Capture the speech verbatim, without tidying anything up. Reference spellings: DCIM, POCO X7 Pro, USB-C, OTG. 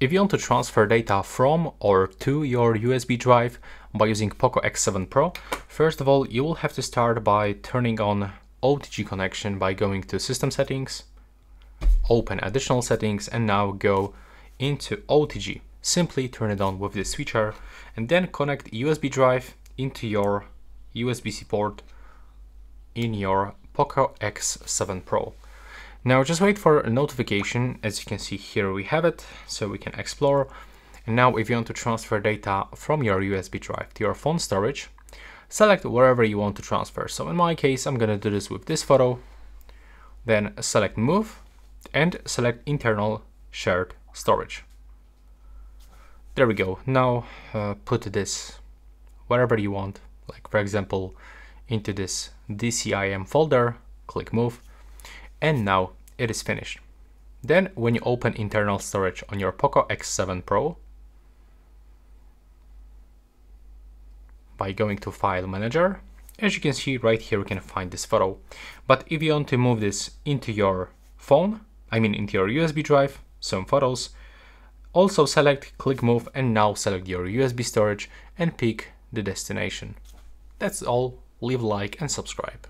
If you want to transfer data from or to your U S B drive by using POCO X seven Pro, first of all, you will have to start by turning on O T G connection by going to System Settings, open Additional Settings, and now go into O T G. Simply turn it on with the switcher and then connect U S B drive into your U S B C port in your POCO X seven Pro. Now just wait for a notification. As you can see here, we have it, so we can explore. And now if you want to transfer data from your U S B drive to your phone storage, select wherever you want to transfer. So in my case, I'm gonna do this with this photo, then select Move and select Internal Shared Storage. There we go. Now uh, put this wherever you want, like for example, into this D C I M folder, click Move. And now it is finished. Then when you open internal storage on your POCO X seven Pro, by going to File Manager, as you can see right here, we can find this photo. But if you want to move this into your phone, I mean into your U S B drive, some photos, also select, click Move, and now select your U S B storage and pick the destination. That's all. Leave a like and subscribe.